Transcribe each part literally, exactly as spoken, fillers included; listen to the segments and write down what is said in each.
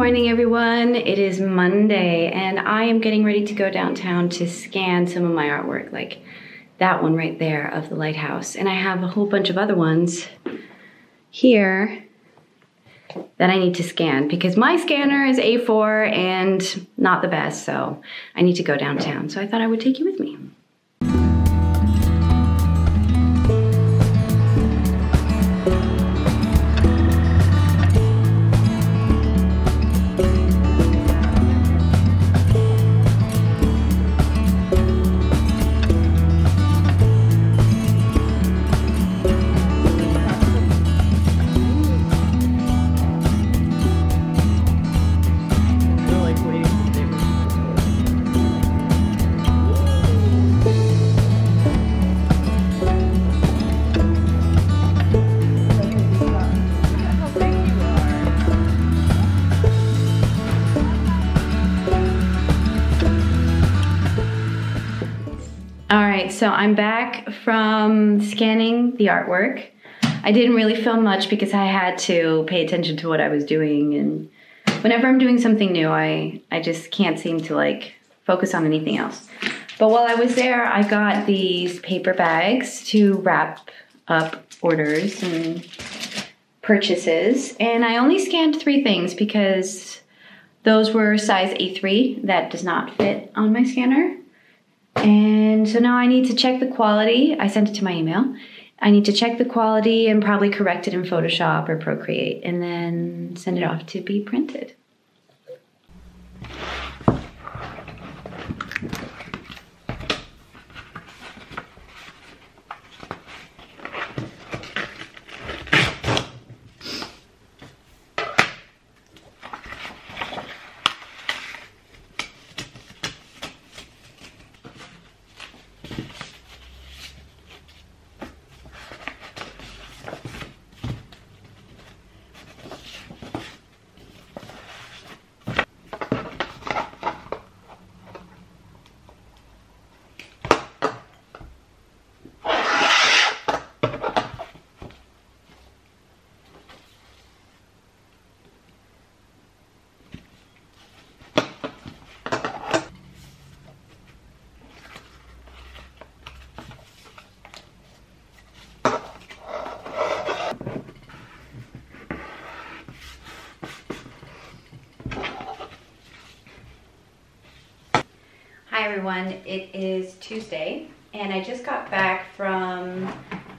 morning, everyone. It is Monday and I am getting ready to go downtown to scan some of my artwork, like that one right there of the lighthouse. And I have a whole bunch of other ones here that I need to scan because my scanner is A four and not the best, so I need to go downtown. So I thought I would take you with me. So I'm back from scanning the artwork. I didn't really film much because I had to pay attention to what I was doing, and whenever I'm doing something new, I, I just can't seem to like focus on anything else. But while I was there, I got these paper bags to wrap up orders and purchases, and I only scanned three things because those were size A three that does not fit on my scanner. And so now I need to check the quality. I sent it to my email. I need to check the quality and probably correct it in Photoshop or Procreate and then send it off to be printed. Hi everyone, it is Tuesday and I just got back from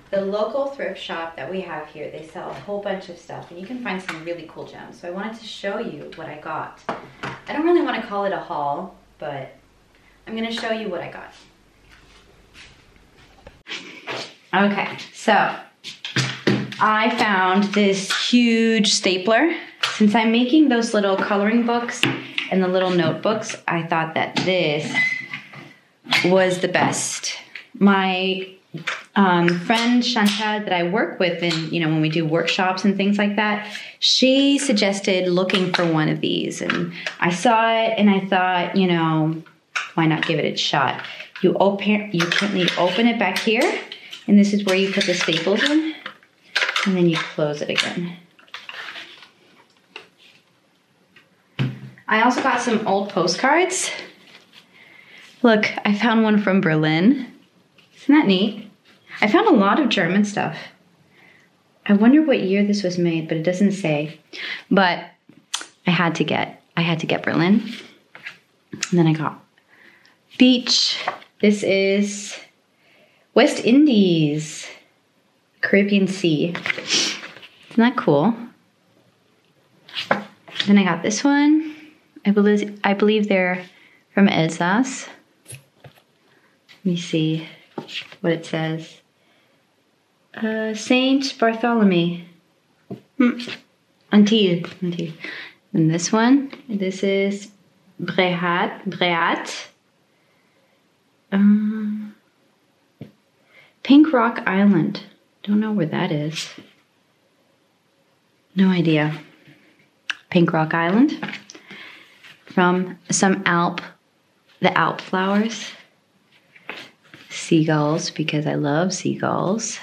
the local thrift shop that we have here. They sell a whole bunch of stuff and you can find some really cool gems. So I wanted to show you what I got. I don't really want to call it a haul, but I'm going to show you what I got. Okay, so I found this huge stapler. Since I'm making those little coloring books and the little notebooks, I thought that this was the best. My um, friend Shantad that I work with, and you know, when we do workshops and things like that, she suggested looking for one of these, and I saw it, and I thought, you know, why not give it a shot? You open, you open it back here, and this is where you put the staples in, and then you close it again. I also got some old postcards. Look, I found one from Berlin. Isn't that neat? I found a lot of German stuff. I wonder what year this was made, but it doesn't say. But I had to get, I had to get Berlin. And then I got beach. This is West Indies, Caribbean Sea. Isn't that cool? Then I got this one. I believe, I believe they're from Elsass. Let me see what it says. Uh, Saint Bartholomew. Hmm. Until. Until. And this one. This is Brehat. Brehat. Um, Pink Rock Island. Don't know where that is. No idea. Pink Rock Island. From some Alp, the Alp flowers, seagulls, because I love seagulls.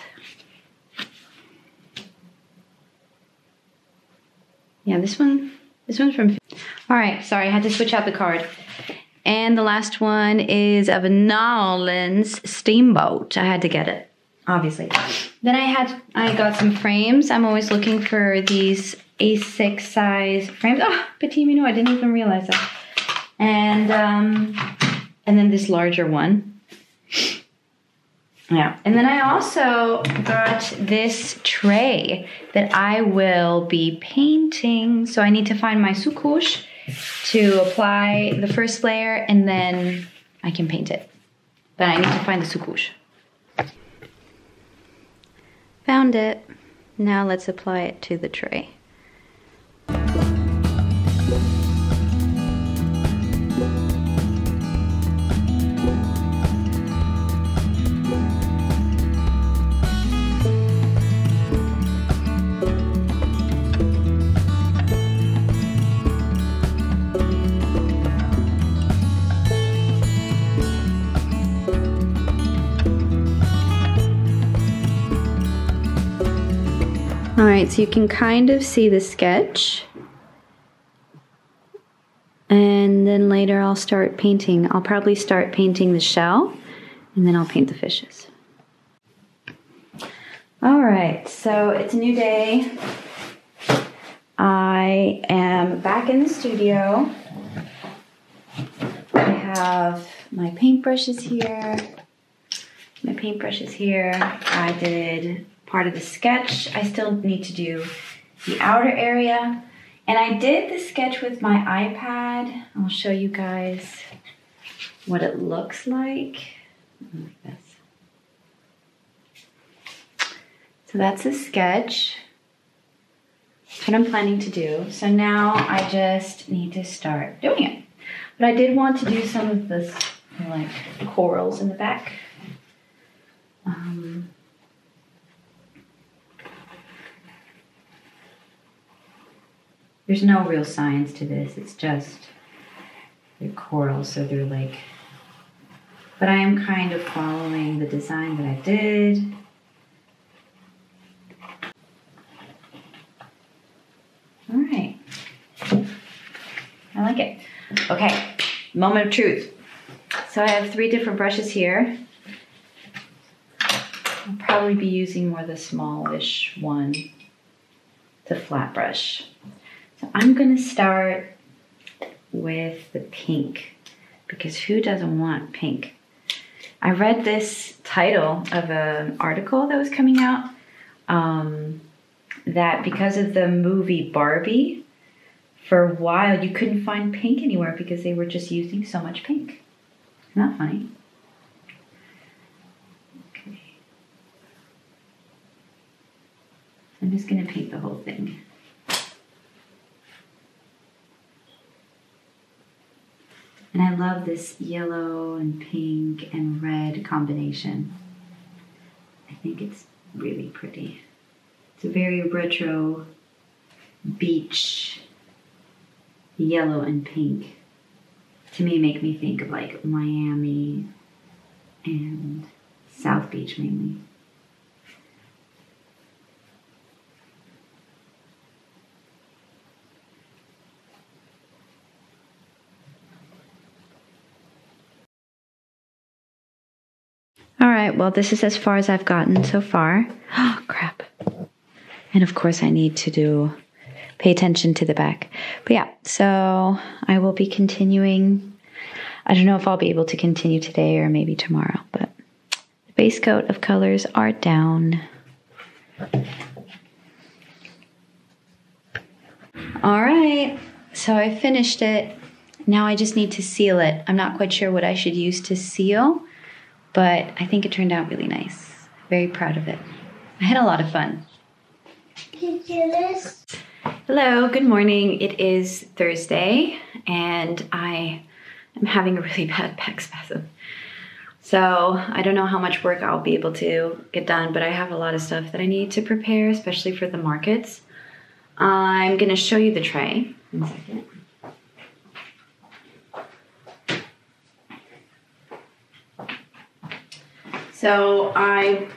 Yeah, this one, this one's from All right, sorry, I had to switch out the card. And the last one is of a Nolans steamboat. I had to get it, obviously. Then I had, I got some frames. I'm always looking for these A six size frames. Oh, Petit Minou, I didn't even realize that. And, um, and then this larger one. Yeah, and then I also got this tray that I will be painting. So I need to find my sous-couche to apply the first layer, and then I can paint it. But I need to find the sous-couche. Found it. Now let's apply it to the tray. All right, so you can kind of see the sketch. And then later I'll start painting. I'll probably start painting the shell, and then I'll paint the fishes. All right, so it's a new day. I am back in the studio. I have my paintbrushes here. My paintbrushes here. I did part of the sketch. I still need to do the outer area. And I did the sketch with my iPad. I'll show you guys what it looks like. Like this. So that's a sketch. That's what I'm planning to do. So now I just need to start doing it. But I did want to do some of this, like, corals in the back. Um, There's no real science to this, it's just the corals, so they're like, but I am kind of following the design that I did. All right, I like it. Okay, moment of truth. So I have three different brushes here. I'll probably be using more the smallish one, the flat brush. So I'm gonna start with the pink, because who doesn't want pink? I read this title of an article that was coming out um, that because of the movie Barbie, for a while you couldn't find pink anywhere because they were just using so much pink. Isn't that funny? Okay. I'm just gonna paint the whole thing. And I love this yellow and pink and red combination. I think it's really pretty. It's a very retro beach, yellow and pink. To me, make me think of like Miami and South Beach mainly. All right, well, this is as far as I've gotten so far. Oh, crap. And of course I need to do, pay attention to the back. But yeah, so I will be continuing. I don't know if I'll be able to continue today or maybe tomorrow, but the base coat of colors are down. All right, so I finished it. Now I just need to seal it. I'm not quite sure what I should use to seal, but I think it turned out really nice. Very proud of it. I had a lot of fun. Hello, good morning. It is Thursday, and I am having a really bad back spasm. So I don't know how much work I'll be able to get done, but I have a lot of stuff that I need to prepare, especially for the markets. I'm gonna show you the tray in a second. So I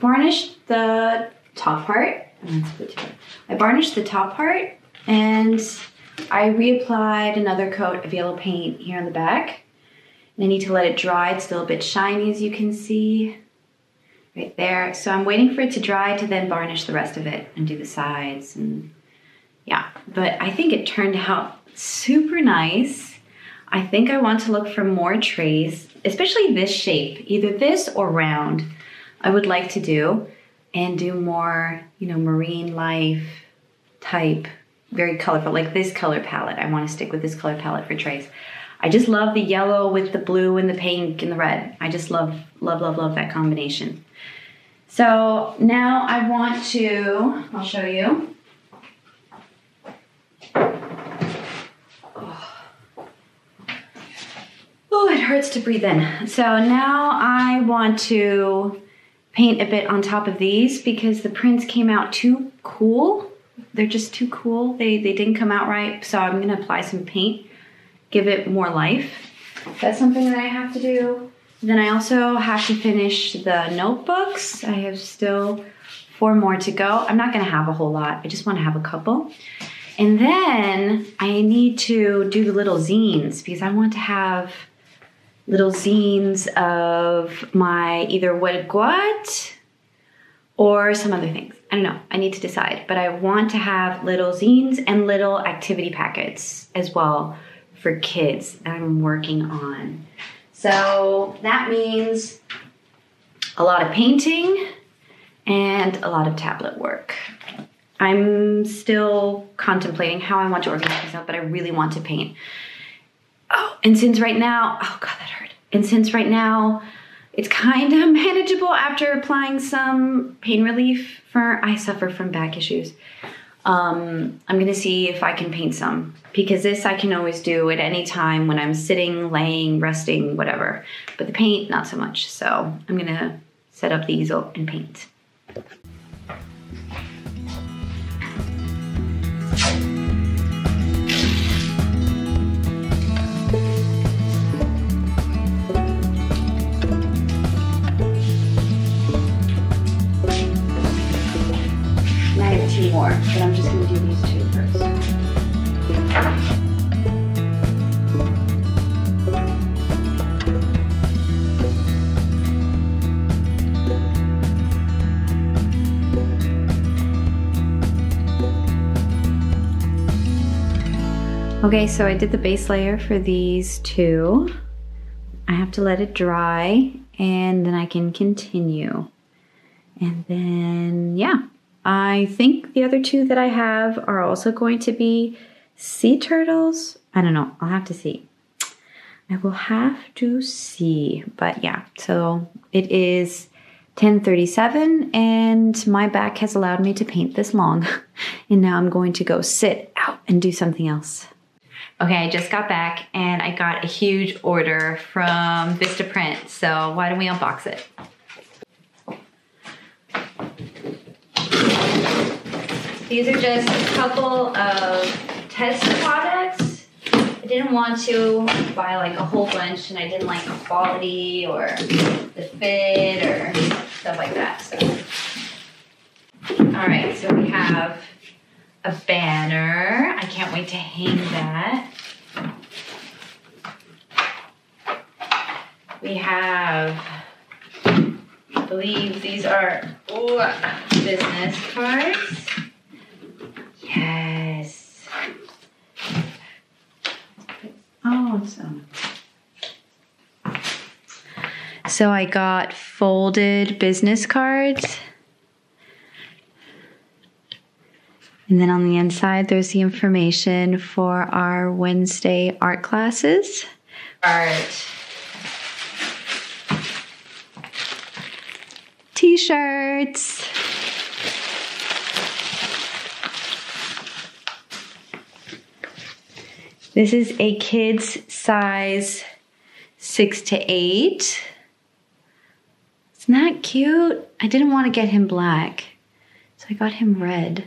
varnished the top part. I varnished the top part and I reapplied another coat of yellow paint here on the back. And I need to let it dry. It's still a bit shiny, as you can see, right there. So I'm waiting for it to dry to then varnish the rest of it and do the sides. And yeah, but I think it turned out super nice. I think I want to look for more trays, especially this shape, either this or round. I would like to do and do more, you know, marine life type, very colorful, like this color palette. I want to stick with this color palette for trays. I just love the yellow with the blue and the pink and the red. I just love, love, love, love that combination. So now I want to, I'll show you. Oh, oh it hurts to breathe in. So now I want to paint a bit on top of these because the prints came out too cool. They're just too cool. They, they didn't come out right. So I'm gonna apply some paint. Give it more life. That's something that I have to do. Then I also have to finish the notebooks. I have still four more to go. I'm not gonna have a whole lot. I just wanna have a couple. And then I need to do the little zines because I want to have little zines of my either what what or some other things. I don't know, I need to decide. But I want to have little zines and little activity packets as well for kids that I'm working on. So that means a lot of painting and a lot of tablet work. I'm still contemplating how I want to organize myself, but I really want to paint. Oh, and since right now, oh God, that hurt. And since right now, it's kind of manageable after applying some pain relief for, I suffer from back issues. Um, I'm gonna see if I can paint some because this I can always do at any time when I'm sitting, laying, resting, whatever. But the paint, not so much. So I'm gonna set up the easel and paint. More, but I'm just going to do these two first. Okay, so I did the base layer for these two. I have to let it dry and then I can continue. And then, yeah. I think the other two that I have are also going to be sea turtles. I don't know, I'll have to see. I will have to see, but yeah. So it is ten thirty-seven and my back has allowed me to paint this long. And now I'm going to go sit out and do something else. Okay, I just got back and I got a huge order from Vistaprint. So why don't we unbox it? These are just a couple of test products. I didn't want to buy like a whole bunch and I didn't like the quality or the fit or stuff like that. So. All right, so we have a banner. I can't wait to hang that. We have, I believe these are oh, business cards. Yes. Awesome. So I got folded business cards. And then on the inside, there's the information for our Wednesday art classes. Art. T-shirts. This is a kid's size six to eight. Isn't that cute? I didn't want to get him black, so I got him red.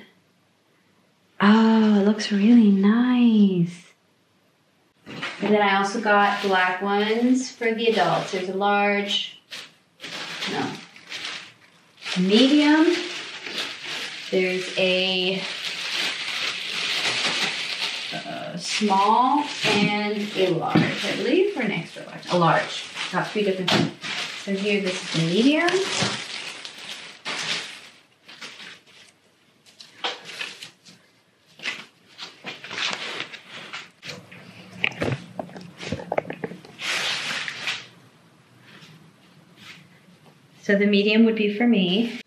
Oh, it looks really nice. And then I also got black ones for the adults. There's a large, no, medium. There's a, uh, small and a large, I believe, or an extra large. A large. Got three different things. So here, this is the medium. So the medium would be for me.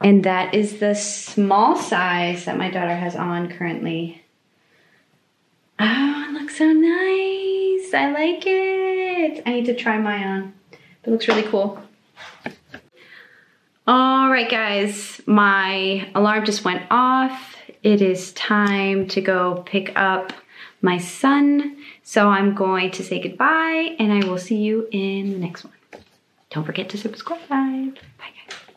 And that is the small size that my daughter has on currently. Oh, it looks so nice. I like it. I need to try mine on. It looks really cool. All right, guys. My alarm just went off. It is time to go pick up my son. So I'm going to say goodbye, and I will see you in the next one. Don't forget to subscribe. Bye, guys.